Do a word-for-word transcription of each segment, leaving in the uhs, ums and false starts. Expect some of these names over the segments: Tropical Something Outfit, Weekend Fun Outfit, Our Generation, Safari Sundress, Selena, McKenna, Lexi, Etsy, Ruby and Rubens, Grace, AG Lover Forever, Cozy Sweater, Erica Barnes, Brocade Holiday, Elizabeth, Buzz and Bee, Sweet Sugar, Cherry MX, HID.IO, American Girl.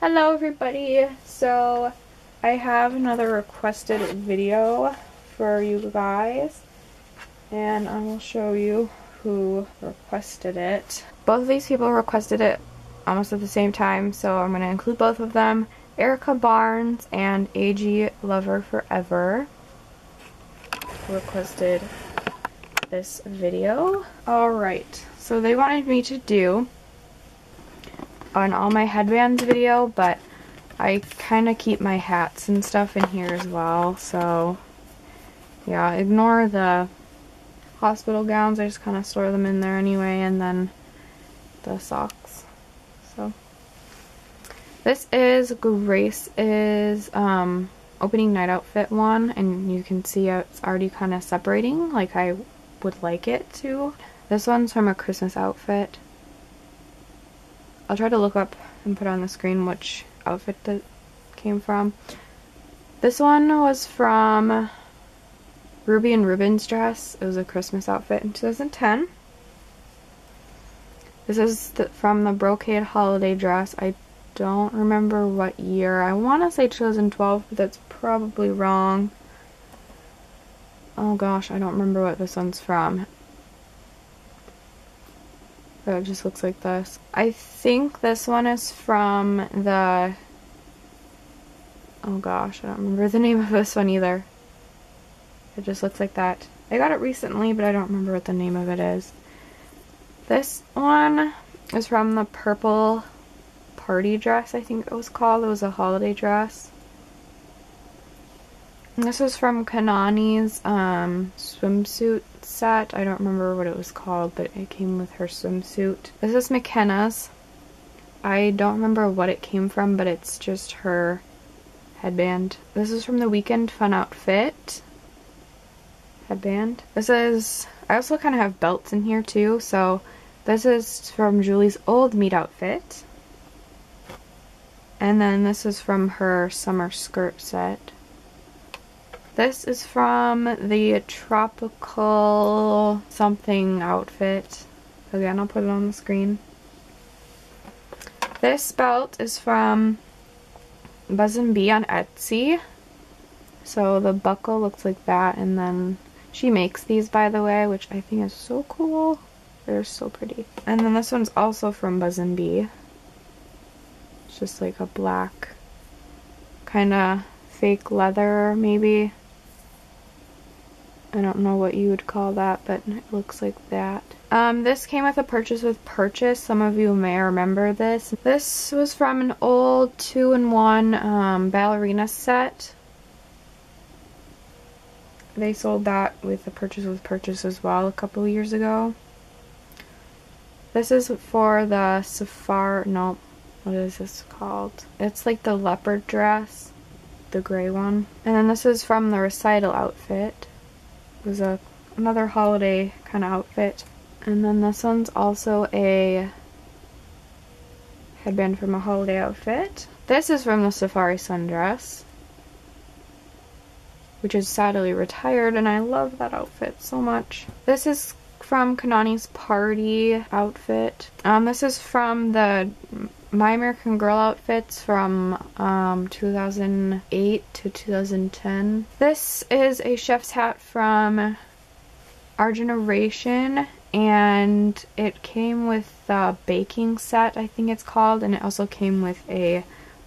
Hello everybody, so I have another requested video for you guys and I will show you who requested it. Both of these people requested it almost at the same time, so I'm going to include both of them. Erica Barnes and A G Lover Forever requested this video. Alright, so they wanted me to do an all my headbands video, but I kind of keep my hats and stuff in here as well, so yeah, ignore the hospital gowns, I just kind of store them in there anyway, and then the socks. So this is Grace's um, opening night outfit one, and you can see it's already kind of separating like I would like it to. This one's from a Christmas outfit. I'll try to look up and put on the screen which outfit that came from. This one was from Ruby and Rubens dress. It was a Christmas outfit in two thousand ten. This is the, from the Brocade Holiday dress. I don't remember what year. I want to say two thousand twelve, but that's probably wrong. Oh gosh, I don't remember what this one's from. So it just looks like this. I think this one is from the... Oh gosh, I don't remember the name of this one either. It just looks like that. I got it recently, but I don't remember what the name of it is. This one is from the purple party dress, I think it was called. It was a holiday dress. And this was from Kanani's um, swimsuit set. I don't remember what it was called, but it came with her swimsuit. This is McKenna's. I don't remember what it came from, but it's just her headband. This is from the Weekend Fun Outfit headband. This is... I also kind of have belts in here too, so this is from Julie's old meet outfit. And then this is from her summer skirt set. This is from the Tropical Something Outfit. Again, I'll put it on the screen. This belt is from Buzz and Bee on Etsy. So the buckle looks like that, and then she makes these, by the way, which I think is so cool. They're so pretty. And then this one's also from Buzz and Bee. It's just like a black kind of fake leather, maybe. I don't know what you would call that, but it looks like that. Um, this came with a purchase with purchase. Some of you may remember this. This was from an old two in one um, ballerina set. They sold that with a purchase with purchase as well a couple years ago. This is for the Safari... No, what is this called? It's like the leopard dress, the gray one. And then this is from the recital outfit. It was a, another holiday kind of outfit. And then this one's also a headband from a holiday outfit. This is from the Safari Sundress, which is sadly retired, and I love that outfit so much. This is from Kanani's party outfit. Um, this is from the My American Girl outfits from um, two thousand eight to two thousand ten. This is a chef's hat from Our Generation, and it came with the baking set, I think it's called, and it also came with a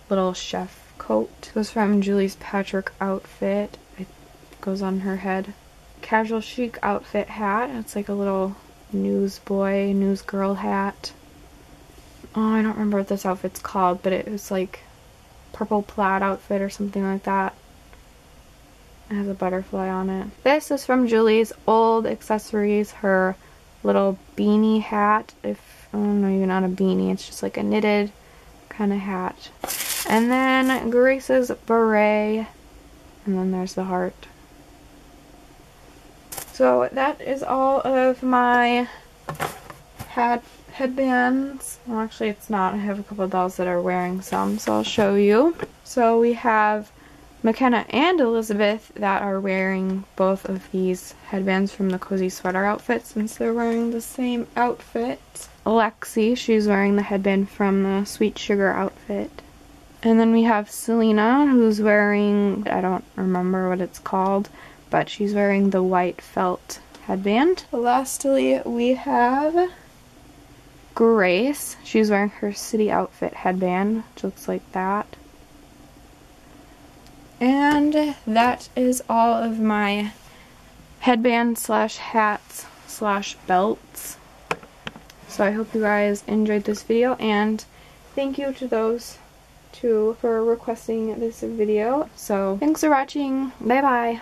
little chef coat. This was from Julie's patchwork outfit. It goes on her head. Casual chic outfit hat. It's like a little newsboy, newsgirl hat. Oh, I don't remember what this outfit's called, but it was like purple plaid outfit or something like that. It has a butterfly on it. This is from Julie's old accessories, her little beanie hat. If, oh no, you're not a beanie, it's just like a knitted kind of hat. And then Grace's beret, and then there's the heart. So that is all of my hat headbands. Well, actually it's not. I have a couple of dolls that are wearing some, so I'll show you. So we have McKenna and Elizabeth that are wearing both of these headbands from the Cozy Sweater outfit, since they're wearing the same outfit. Lexi, she's wearing the headband from the Sweet Sugar outfit. And then we have Selena, who's wearing, I don't remember what it's called, but she's wearing the white felt headband. Lastly, we have Grace. She's wearing her city outfit headband, which looks like that. And that is all of my headband slash hats slash belts. So I hope you guys enjoyed this video, and thank you to those two for requesting this video. So thanks for watching. Bye bye.